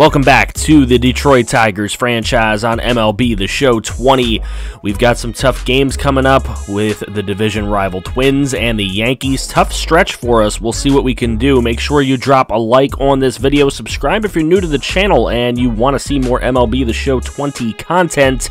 Welcome back to the Detroit Tigers franchise on MLB the Show 20. We've got some tough games coming up with the division rival Twins and the Yankees. Tough stretch for us. We'll see what we can do. Make sure you drop a like on this video. Subscribe if you're new to the channel and you want to see more MLB the Show 20 content.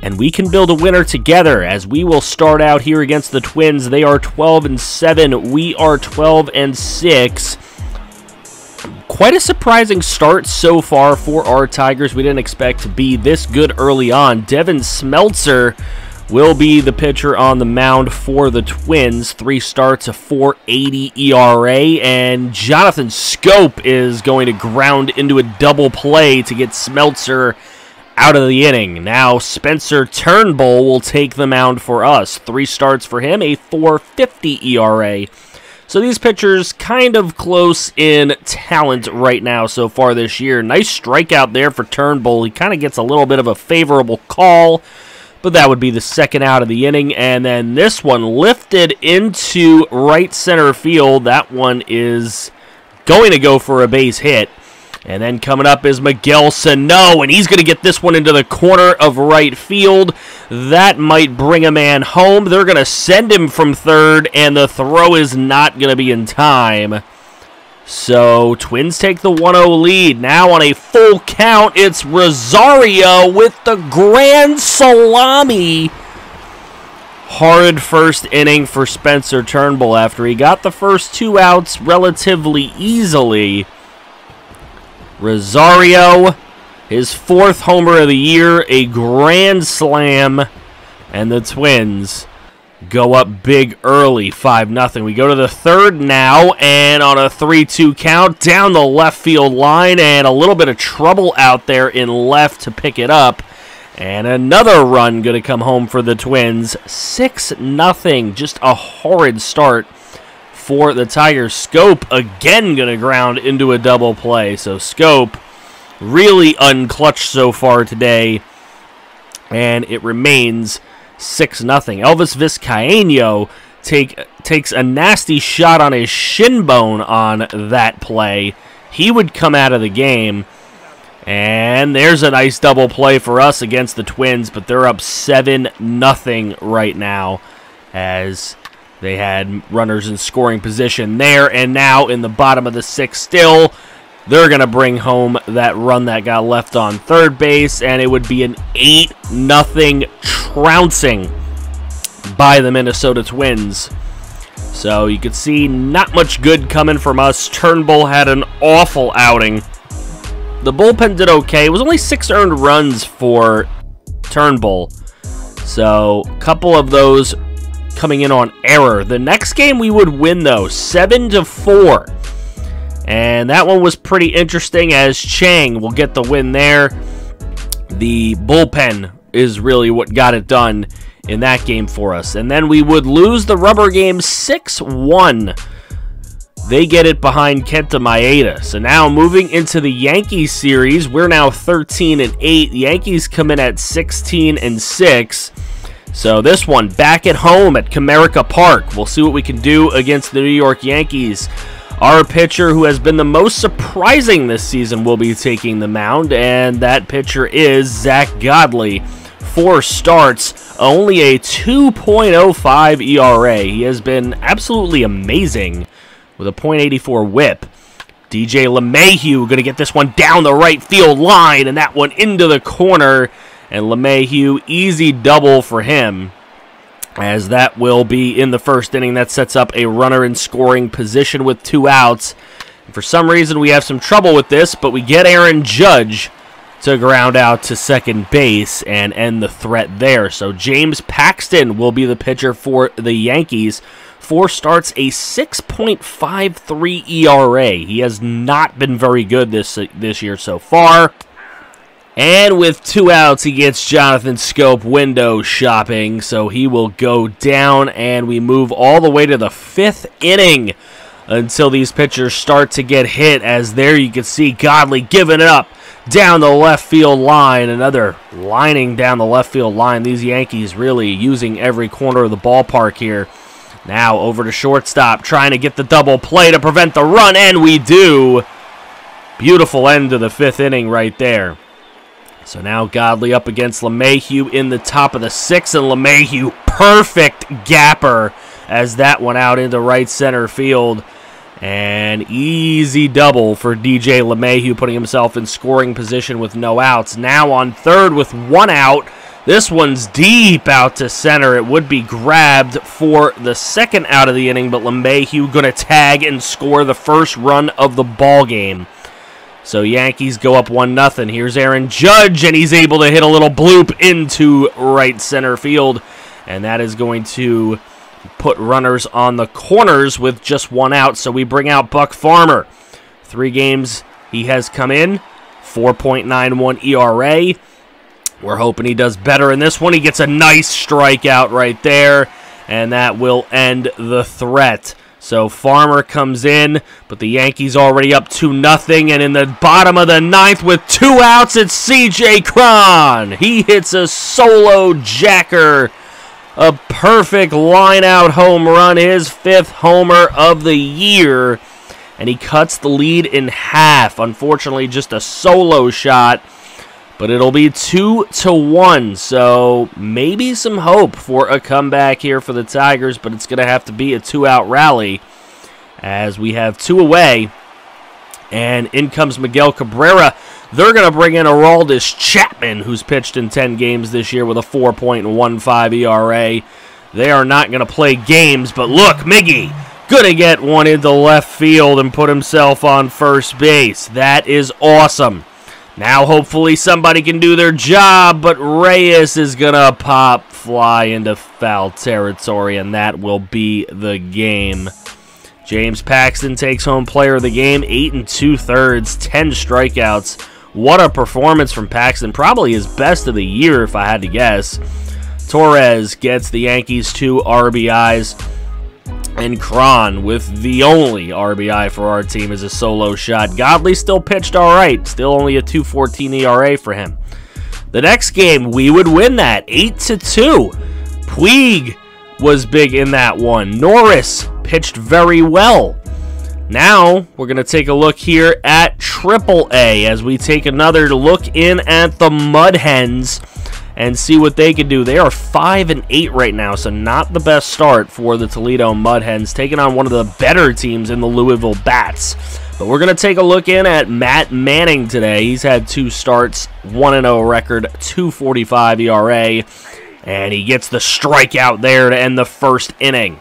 And we can build a winner together as we will start out here against the Twins. They are 12-7. We are 12-6. Quite a surprising start so far for our Tigers. We didn't expect to be this good early on. Devin Smeltzer will be the pitcher on the mound for the Twins. 3 starts, a .480 ERA, and Jonathan Scope is going to ground into a double play to get Smeltzer out of the inning. Now Spencer Turnbull will take the mound for us. 3 starts for him, a .450 ERA. So these pitchers kind of close in talent right now so far this year. Nice strikeout there for Turnbull. He kind of gets a little bit of a favorable call, but that would be the second out of the inning. And then this one lifted into right center field. That one is going to go for a base hit. And then coming up is Miguel Sano, and he's going to get this one into the corner of right field. That might bring a man home. They're going to send him from third, and the throw is not going to be in time. So Twins take the 1-0 lead. Now on a full count, it's Rosario with the grand salami. Horrid first inning for Spencer Turnbull after he got the first 2 outs relatively easily. Rosario, his 4th homer of the year, a grand slam, and the Twins go up big early, 5-0. We go to the 3rd now, and on a 3-2 count, down the left field line, and a little bit of trouble out there in left to pick it up, and another run going to come home for the Twins, 6-0, just a horrid start for the Tigers. Scope again going to ground into a double play. So Scope really unclutched so far today. And it remains 6-0. Elvis Vizcaino takes a nasty shot on his shin bone on that play. He would come out of the game. And there's a nice double play for us against the Twins. But they're up 7-0 right now as they had runners in scoring position there, and now in the bottom of the 6th still, they're going to bring home that run that got left on third base, and it would be an 8-0 trouncing by the Minnesota Twins. So you could see not much good coming from us. Turnbull had an awful outing. The bullpen did okay. It was only 6 earned runs for Turnbull, so a couple of those coming in on error. The next game we would win though, 7-4, and that one was pretty interesting as Chang will get the win there. The bullpen is really what got it done in that game for us, and then we would lose the rubber game 6-1. They get it behind Kenta Maeda. So now moving into the Yankees series, we're now 13-8. The Yankees come in at 16-6. So this one, back at home at Comerica Park. We'll see what we can do against the New York Yankees. Our pitcher who has been the most surprising this season will be taking the mound, and that pitcher is Zach Godley. 4 starts, only a 2.05 ERA. He has been absolutely amazing with a .84 whip. DJ LeMahieu going to get this one down the right field line, and that one into the corner. And LeMahieu, easy double for him, as that will be in the 1st inning. That sets up a runner in scoring position with 2 outs. And for some reason, we have some trouble with this, but we get Aaron Judge to ground out to second base and end the threat there. So James Paxton will be the pitcher for the Yankees. 4 starts, a 6.53 ERA. He has not been very good this year so far. And with 2 outs, he gets Jonathan Scope window shopping, so he will go down, and we move all the way to the 5th inning until these pitchers start to get hit, as there you can see Godley giving it up down the left field line, another lining down the left field line. These Yankees really using every corner of the ballpark here. Now over to shortstop, trying to get the double play to prevent the run, and we do. Beautiful end of the fifth inning right there. So now Godley up against LeMahieu in the top of the sixth, and LeMahieu, perfect gapper as that went out into right center field. An easy double for DJ LeMahieu, putting himself in scoring position with no outs. Now on third with one out. This one's deep out to center. It would be grabbed for the second out of the inning, but LeMahieu going to tag and score the first run of the ball game. So Yankees go up 1-0. Here's Aaron Judge, and he's able to hit a little bloop into right center field, and that is going to put runners on the corners with just one out. So we bring out Buck Farmer. 3 games he has come in, 4.91 ERA. We're hoping he does better in this one. He gets a nice strikeout right there, and that will end the threat. So Farmer comes in, but the Yankees already up 2-0, and in the bottom of the ninth with 2 outs, it's C.J. Cron. He hits a solo jacker. A perfect line-out home run, his 5th homer of the year, and he cuts the lead in half. Unfortunately, just a solo shot, but it'll be 2-1, so maybe some hope for a comeback here for the Tigers, but it's going to have to be a 2-out rally as we have 2 away, and in comes Miguel Cabrera. They're going to bring in Aroldis Chapman, who's pitched in 10 games this year with a 4.15 ERA. They are not going to play games, but look, Miggy, going to get one into left field and put himself on first base. That is awesome. Now hopefully somebody can do their job, but Reyes is going to pop fly into foul territory, and that will be the game. James Paxton takes home player of the game, 8 2/3, 10 strikeouts. What a performance from Paxton, probably his best of the year if I had to guess. Torres gets the Yankees 2 RBIs, and Cron with the only RBI for our team is a solo shot. Godley still pitched all right, still only a 2.14 ERA for him. The next game, we would win that, 8-2. Puig was big in that one. Norris pitched very well. Now we're going to take a look here at Triple-A as we take another look in at the Mud Hens and see what they can do. They are 5-8 right now, so not the best start for the Toledo Mud Hens, taking on one of the better teams in the Louisville Bats. But we're going to take a look in at Matt Manning today. He's had 2 starts, 1-0 record, 2.45 ERA, and he gets the strikeout there to end the first inning.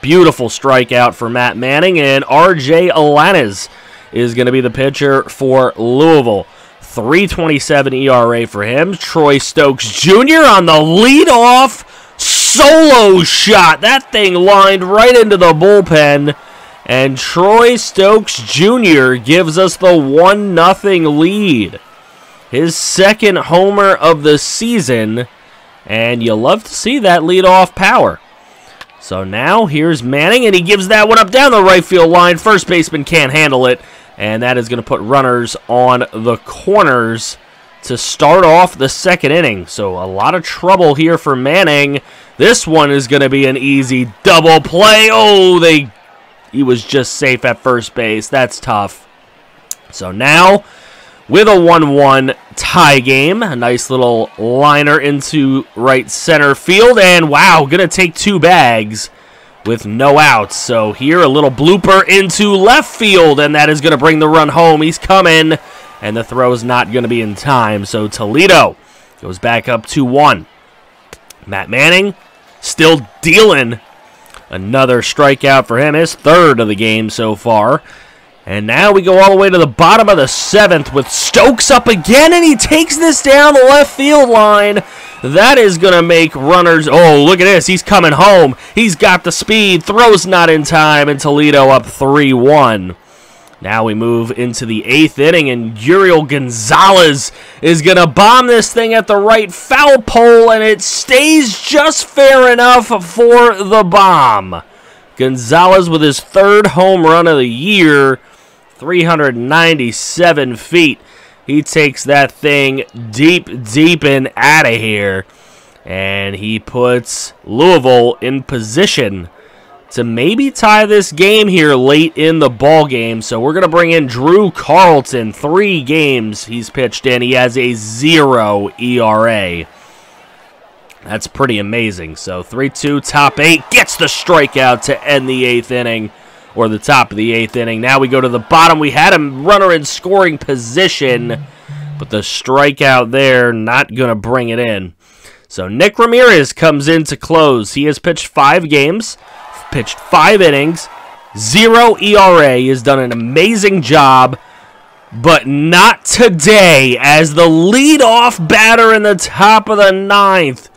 Beautiful strikeout for Matt Manning, and RJ Alanis is going to be the pitcher for Louisville. 3.27 ERA for him. Troy Stokes Jr. on the leadoff solo shot. That thing lined right into the bullpen, and Troy Stokes Jr. gives us the 1-0 lead. His 2nd homer of the season, and you love to see that leadoff power. So now here's Manning, and he gives that one up down the right field line. First baseman can't handle it, and that is going to put runners on the corners to start off the second inning. So a lot of trouble here for Manning. This one is going to be an easy double play. Oh, he was just safe at first base. That's tough. So now with a 1-1 tie game, a nice little liner into right center field, and wow, gonna take 2 bags with no outs. So here a little blooper into left field, and that is gonna bring the run home. He's coming, and the throw is not gonna be in time. So Toledo goes back up 2-1. Matt Manning still dealing. Another strikeout for him, his 3rd of the game so far. And now we go all the way to the bottom of the 7th with Stokes up again, and he takes this down the left field line. That is going to make runners... Oh, look at this. He's coming home. He's got the speed. Throw's not in time, and Toledo up 3-1. Now we move into the 8th inning, and Uriel Gonzalez is going to bomb this thing at the right foul pole, and it stays just fair enough for the bomb. Gonzalez with his 3rd home run of the year. 397 feet. He takes that thing deep and out of here. And he puts Louisville in position to maybe tie this game here late in the ball game. So we're going to bring in Drew Carlton. 3 games he's pitched in. He has a 0 ERA. That's pretty amazing. So 3-2, top 8. Gets the strikeout to end the 8th inning, or the top of the 8th inning. Now we go to the bottom. We had a runner in scoring position, but the strikeout there, not going to bring it in. So Nick Ramirez comes in to close. He has pitched 5 games, pitched 5 innings, 0 ERA. He has done an amazing job, but not today, as the leadoff batter in the top of the 9th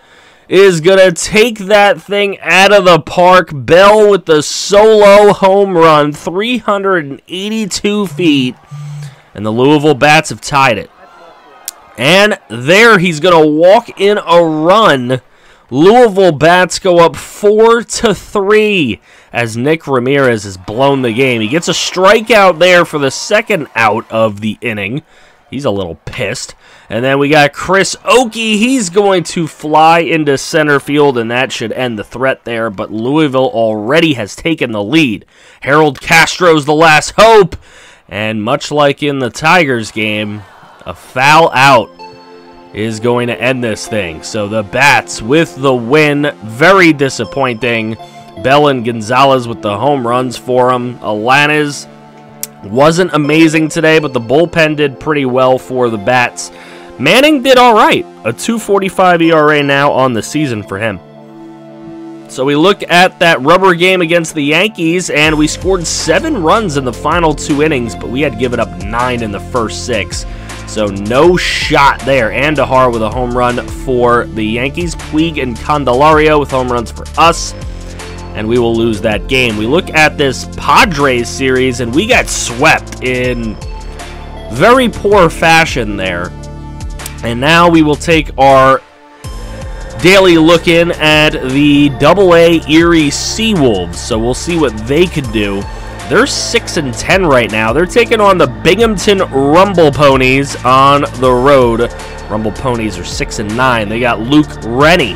is going to take that thing out of the park. Bell with the solo home run, 382 feet, and the Louisville Bats have tied it. And there, he's going to walk in a run. Louisville Bats go up 4-3 as Nick Ramirez has blown the game. He gets a strikeout there for the second out of the inning. He's a little pissed. And then we got Chris Oakey. He's going to fly into center field, and that should end the threat there. But Louisville already has taken the lead. Harold Castro's the last hope. And much like in the Tigers game, a foul out is going to end this thing. So the Bats with the win. Very disappointing. Bell and Gonzalez with the home runs for him. Alanis wasn't amazing today, but the bullpen did pretty well for the Bats. Manning did all right. A 2.45 ERA now on the season for him. So we look at that rubber game against the Yankees, and we scored 7 runs in the final 2 innings, but we had given up 9 in the first 6. So no shot there. Andahar with a home run for the Yankees. Puig and Candelario with home runs for us. And we will lose that game. We look at this Padres series, and we got swept in very poor fashion there. And now we will take our daily look in at the Double-A Erie Seawolves. So we'll see what they could do. They're 6-10 right now. They're taking on the Binghamton Rumble Ponies on the road. Rumble Ponies are 6-9. They got Luke Rennie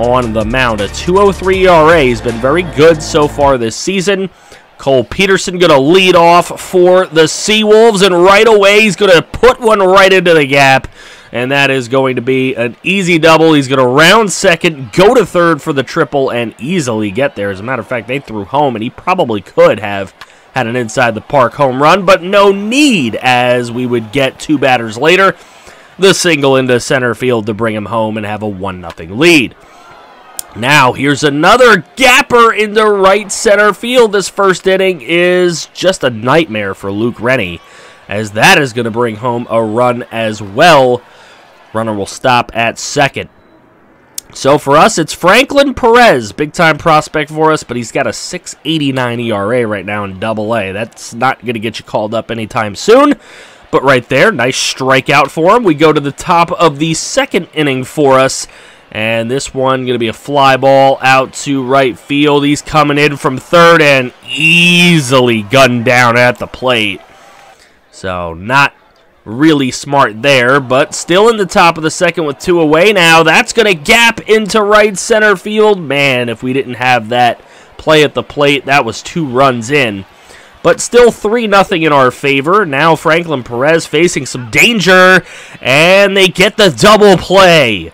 on the mound. A 2.03 ERA. He's been very good so far this season. Cole Peterson going to lead off for the Seawolves, and right away he's going to put one right into the gap, and that is going to be an easy double. He's going to round second, go to third for the triple, and easily get there. As a matter of fact, they threw home, and he probably could have had an inside-the-park home run, but no need, as we would get 2 batters later the single into center field to bring him home and have a 1-0 lead. Now, here's another gapper into right center field. This first inning is just a nightmare for Luke Rennie, as that is going to bring home a run as well. Runner will stop at second. So for us, it's Franklin Perez, big-time prospect for us, but he's got a 6.89 ERA right now in Double-A. That's not going to get you called up anytime soon. But right there, nice strikeout for him. We go to the top of the second inning for us. And this one going to be a fly ball out to right field. He's coming in from third and easily gunned down at the plate. So not really smart there, but still in the top of the second with 2 away now. That's going to gap into right center field. Man, if we didn't have that play at the plate, that was 2 runs in. But still 3-0 in our favor. Now Franklin Perez facing some danger, and they get the double play.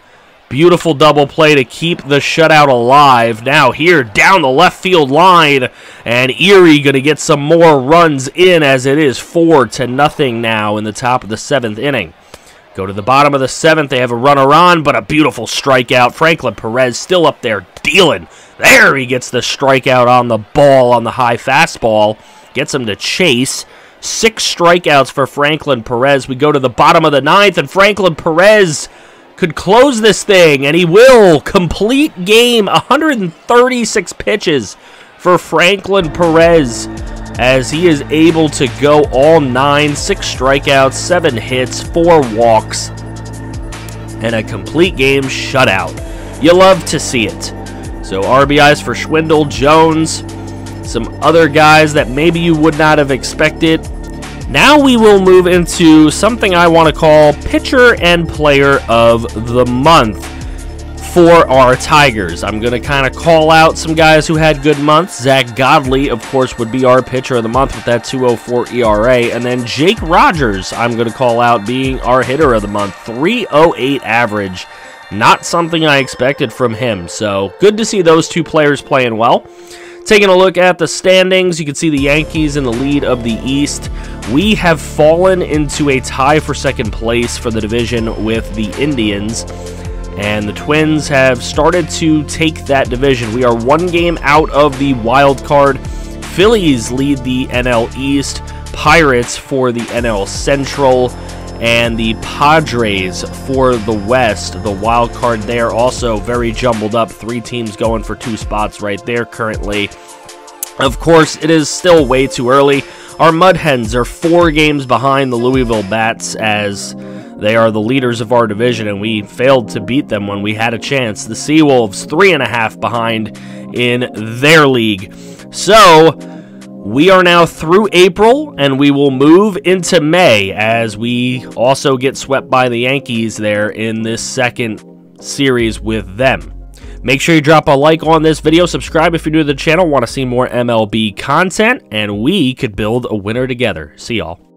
Beautiful double play to keep the shutout alive. Now here, down the left field line, and Erie going to get some more runs in, as it is 4-0 now in the top of the 7th inning. Go to the bottom of the 7th. They have a runner on, but a beautiful strikeout. Franklin Perez still up there dealing. There he gets the strikeout on the ball on the high fastball. Gets him to chase. 6 strikeouts for Franklin Perez. We go to the bottom of the 9th, and Franklin Perez could close this thing, and he will. Complete game, 136 pitches for Franklin Perez, as he is able to go all 9, 6 strikeouts, 7 hits, 4 walks, and a complete game shutout. You love to see it. So RBIs for Schwindel, Jones, some other guys that maybe you would not have expected. Now we will move into something I want to call Pitcher and Player of the Month. for our Tigers. I'm going to kind of call out some guys who had good months. Zach Godley, of course, would be our pitcher of the month with that 2.04 ERA. And then Jake Rogers, I'm going to call out being our hitter of the month. 3.08 average. Not something I expected from him. So good to see those two players playing well. Taking a look at the standings, you can see the Yankees in the lead of the East. We have fallen into a tie for second place for the division with the Indians, and the Twins have started to take that division. We are one game out of the wild card. Phillies lead the NL East, Pirates for the NL Central, and the Padres for the West. The wild card there also very jumbled up. Three teams going for two spots right there currently. Of course, it is still way too early. Our Mud Hens are 4 games behind the Louisville Bats as they are the leaders of our division, and we failed to beat them when we had a chance. The Seawolves 3.5 behind in their league. So we are now through April, and we will move into May as we also get swept by the Yankees there in this second series with them. Make sure you drop a like on this video, subscribe if you're new to the channel, want to see more MLB content, and we could build a winner together. See y'all.